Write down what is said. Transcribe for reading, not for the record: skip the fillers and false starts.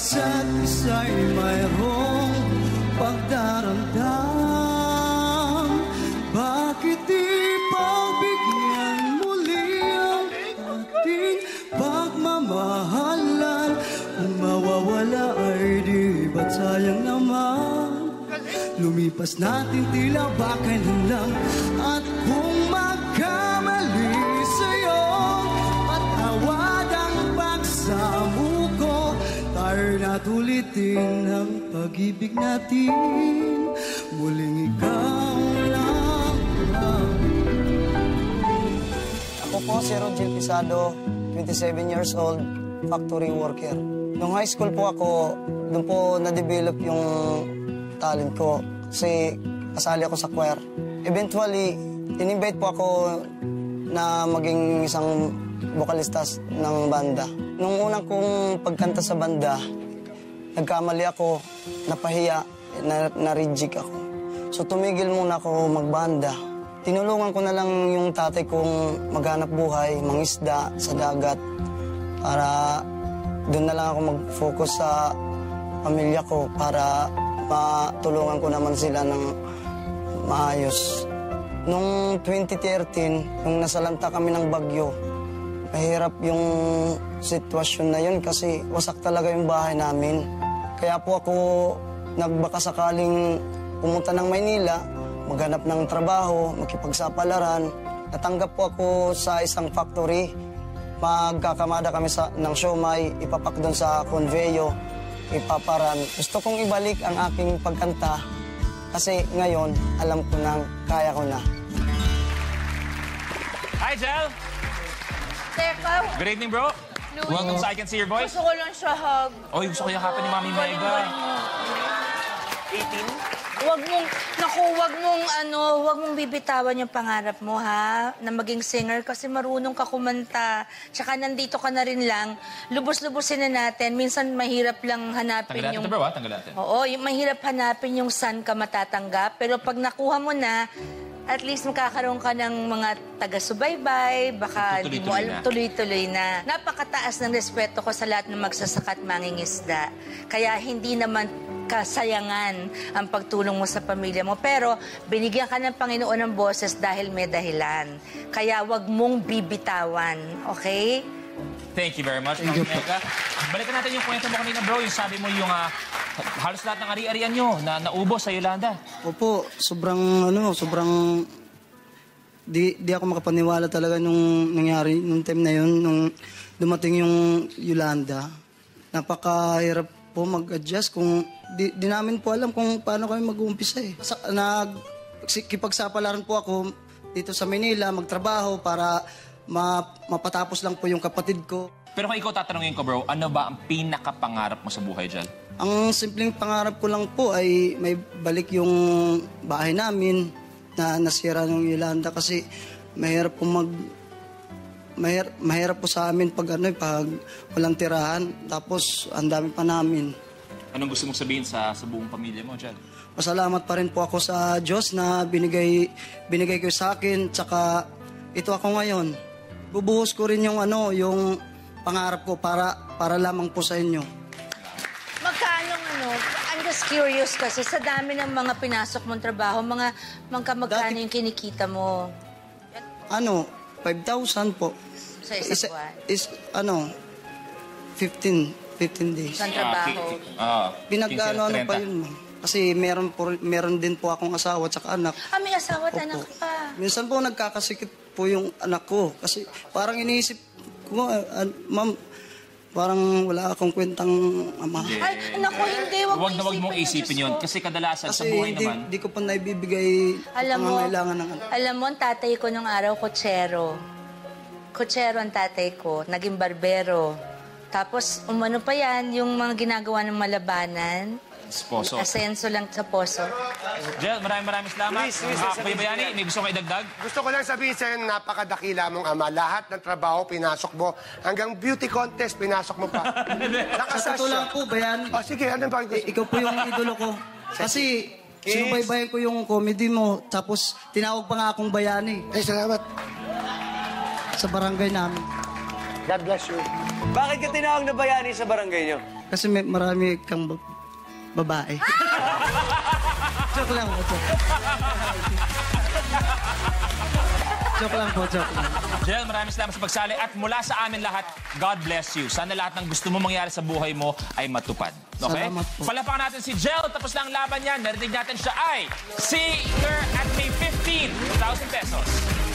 isa't isa'y mayroong pagdarandam. Bakit ipagbigyan muli ang ating pagmamahalan? Kung mawawala ay di ba't sayang naman? Lumipas natin tila ba kailan lang? At kung magkamali sa'yo, patawad ang pagsamu ko. Tayo na't ulitin ang pag-ibig natin. Muling ikaw lang. Ako po si Roger Pizado, 27 years old, factory worker. Nung high school po ako, doon po na-develop yung talent ko kasi kasali ako sa choir. Eventually, in-invite po ako na maging isang vocalista ng banda. Nung unang kong pagkanta sa banda, nagkamali ako, napahiya, na-reject ako. So tumigil muna ako magbanda. Tinulungan ko na lang yung tatay kong maghanap buhay, mangisda sa dagat para doon na lang ako mag-focus sa pamilya ko para patulungan ko naman sila ng maayos. Noong 2013, nung nasalanta kami ng Baguio, mahirap yung sitwasyon na yun kasi wasak talaga yung bahay namin. Kaya po ako nagbakasakaling pumunta ng Maynila, maghanap ng trabaho, makipagsapalaran. Natanggap po ako sa isang factory. Magkakamada kami ng siomay, ipapak doon sa conveyor. Ipaparan. Gusto kong ibalik ang aking pagkanta kasi ngayon, alam ko nang kaya ko na. Hi, Jel! Teka. Good evening, bro. Louis. Welcome sa I Can See Your Voice. Gusto ko lang siya hug. Oy, gusto ko yung hug ni Mami Mega. 18? Huwag mong bibitawan yung pangarap mo, ha? Na maging singer kasi marunong ka kumanta. Tsaka nandito ka na rin lang. Lubos-lubusin na natin. Minsan mahirap lang hanapin yung... Tanggal natin, bro, ha? Tanggal natin. Oo, yung mahirap hanapin yung saan ka matatanggap. Pero pag nakuha mo na, at least makakaroon ka ng mga taga-subaybay. Baka hindi mo alam, tuloy-tuloy na. Napakataas ng respeto ko sa lahat ng magsasaka at mangingisda. Kaya hindi naman kasayangan ang pagtulong mo sa pamilya mo. Pero binigyan ka ng Panginoon ng boses dahil may dahilan. Kaya wag mong bibitawan, okay? Thank you very much, Ma'am Mega. Balikan natin yung kwento mo kanina, bro. Yung sabi mo yung halos lahat ng ari-arian nyo na naubos sa Yolanda. Opo, sobrang... Di ako makapaniwala talaga nung nangyari, nung time na yun, nung dumating yung Yolanda. Napakahirap po mag-adjust kung di namin po alam kung paano kami mag-uumpisa eh. Nagkipagsapalaran po ako dito sa Manila magtrabaho para mapatapos lang po yung kapatid ko. Pero kung ikaw tatanungin ko, bro, ano ba ang pinakapangarap mo sa buhay dyan? Ang simpleng pangarap ko lang po ay may balik yung bahay namin na nasira ng Yolanda kasi mahirap po mahirap po sa amin pag walang tirahan. Tapos, ang dami pa namin. Anong gusto mong sabihin sa buong pamilya mo, Jel? Masalamat pa rin po ako sa Diyos na binigay ko sa akin. Tsaka, ito ako ngayon. Bubuhos ko rin yung pangarap ko para lamang po sa inyo. I'm just curious kasi sa dami ng mga pinasok mong trabaho, magkano yung kinikita mo? 5,000 po. Sa isang buwan? Is, 15 days. Sa trabaho? Pinag-ano pa yun. Kasi meron din po akong asawa at anak. May asawa at anak pa. Minsan po nagkakasikip po yung anak ko. Kasi parang iniisip ko, ma'am, parang wala akong kwentang ama. Ay, naku, hindi. Huwag mong isipin yun. Kasi kadalasan sa buhay naman... Kasi hindi ko pa naibibigay pangangailangan ng anak. Alam mo, ang tatay ko nung araw, kutsero. Kutsero ang tatay ko. Naging barbero. Tapos, umano pa yan, yung mga ginagawa ng malabanan. Poso. Asenso lang sa poso. Jel, maraming salamat. Hakoy Bayani, may gusto kayo idagdag? Gusto ko lang sabihin sa'yo, napakadakila mong ama. Lahat ng trabaho, pinasok mo. Hanggang beauty contest, pinasok mo pa. Sa totoo lang po, Bayani. O sige, ano ba? Ikaw po yung idolo ko. Kasi sinubaybayan ko yung comedy mo. Tapos tinawag pa nga akong Bayani. Ay, salamat. Sa barangay namin. God bless you. Bakit ka tinawag na Bayani sa barangay nyo? Kasi may marami kang babae. Joke lang po, joke. Joke lang po, joke lang. Jel, maraming salamat sa pagsali. At mula sa amin lahat, God bless you. Sana lahat ng gusto mo mangyari sa buhay mo ay matupad. Okay? Salamat po. Palapakan natin si Jel. Tapos na ang laban niya. Narinig natin siya ay Singer at May 15,000 pesos.